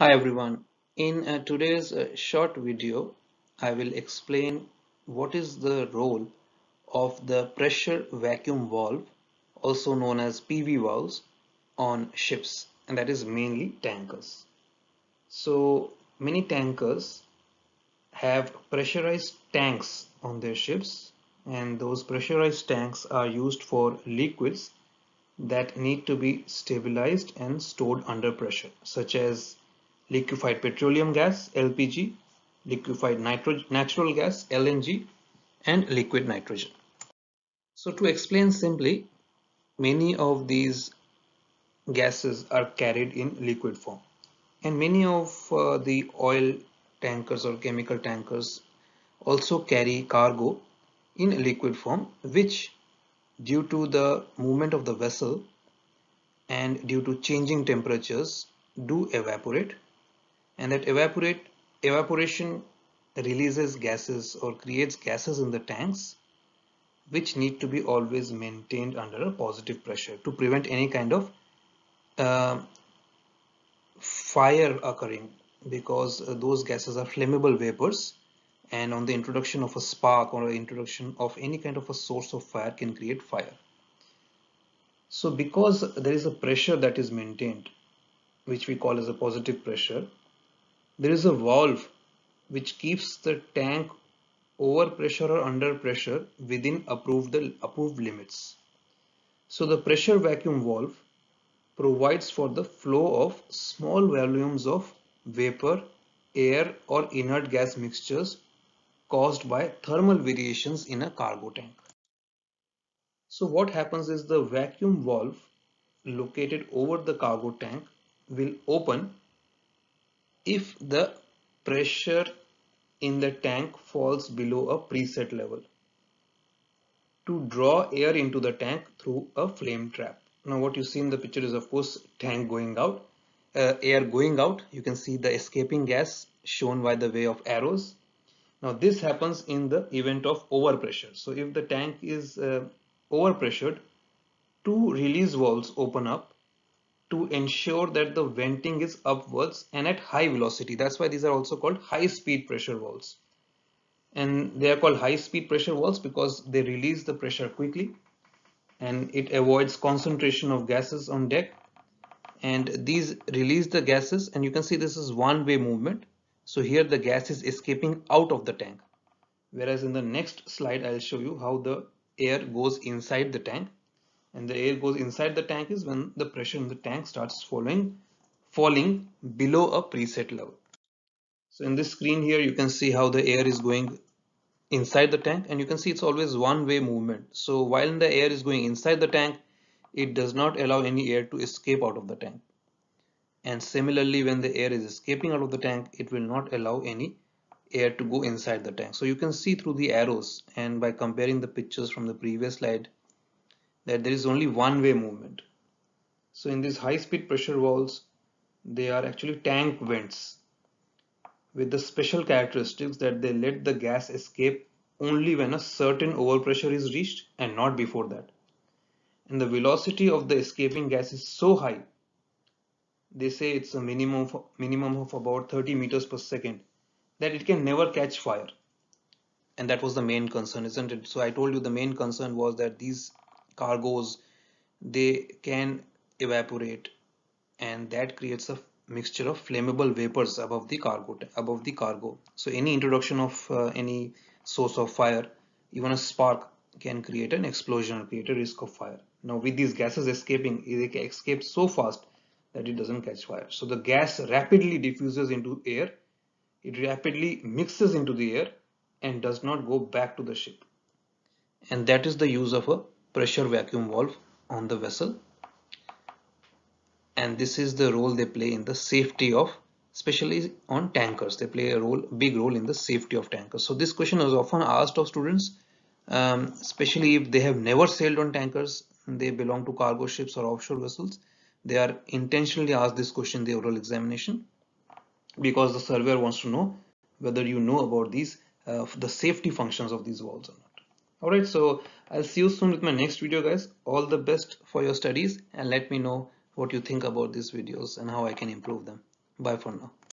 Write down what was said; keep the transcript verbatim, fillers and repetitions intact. Hi everyone, in uh, today's uh, short video, I will explain what is the role of the pressure vacuum valve, also known as P V valves, on ships, and that is mainly tankers. So many tankers have pressurized tanks on their ships, and those pressurized tanks are used for liquids that need to be stabilized and stored under pressure, such as liquefied petroleum gas, L P G, liquefied natural gas, L N G, and liquid nitrogen. So to explain simply, many of these gases are carried in liquid form, and many of uh, the oil tankers or chemical tankers also carry cargo in liquid form, which due to the movement of the vessel and due to changing temperatures do evaporate. And that evaporate evaporation releases gases or creates gases in the tanks, which need to be always maintained under a positive pressure to prevent any kind of uh, fire occurring, because those gases are flammable vapors, and on the introduction of a spark or introduction of any kind of a source of fire can create fire. So because there is a pressure that is maintained, which we call as a positive pressure, there is a valve which keeps the tank over pressure or under pressure within approved, the approved limits. So the pressure vacuum valve provides for the flow of small volumes of vapor, air, or inert gas mixtures caused by thermal variations in a cargo tank. So what happens is the vacuum valve located over the cargo tank will open if the pressure in the tank falls below a preset level to draw air into the tank through a flame trap. Now what you see in the picture is of course tank going out, uh, air going out. You can see the escaping gas shown by the way of arrows. Now this happens in the event of overpressure. So if the tank is uh, overpressured, two release valves open up to ensure that the venting is upwards and at high velocity. That's why these are also called high speed pressure valves. And they are called high speed pressure valves because they release the pressure quickly and it avoids concentration of gases on deck. And these release the gases, and you can see this is one way movement. So here the gas is escaping out of the tank. Whereas in the next slide, I'll show you how the air goes inside the tank. And the air goes inside the tank is when the pressure in the tank starts falling, falling below a preset level. So in this screen here, you can see how the air is going inside the tank, and you can see it's always one way movement. So while the air is going inside the tank, it does not allow any air to escape out of the tank. And similarly, when the air is escaping out of the tank, it will not allow any air to go inside the tank. So you can see through the arrows and by comparing the pictures from the previous slide, that there is only one way movement. So in these high speed pressure valves, they are actually tank vents with the special characteristics that they let the gas escape only when a certain overpressure is reached and not before that. And the velocity of the escaping gas is so high, they say it's a minimum, minimum of about thirty meters per second, that it can never catch fire. And that was the main concern, isn't it? So I told you the main concern was that these cargoes, they can evaporate, and that creates a mixture of flammable vapors above the cargo above the cargo. So any introduction of uh, any source of fire, even a spark, can create an explosion or create a risk of fire. Now with these gases escaping, they can escape so fast that it doesn't catch fire. So the gas rapidly diffuses into air, it rapidly mixes into the air and does not go back to the ship. And that is the use of a pressure vacuum valve on the vessel, and this is the role they play in the safety of, especially on tankers, they play a role big role in the safety of tankers. So this question is often asked of students, um, especially if they have never sailed on tankers, they belong to cargo ships or offshore vessels. They are intentionally asked this question in the oral examination because the surveyor wants to know whether you know about these uh, the safety functions of these valves or not. Alright, so I'll see you soon with my next video, guys. All the best for your studies, and let me know what you think about these videos and how I can improve them. Bye for now.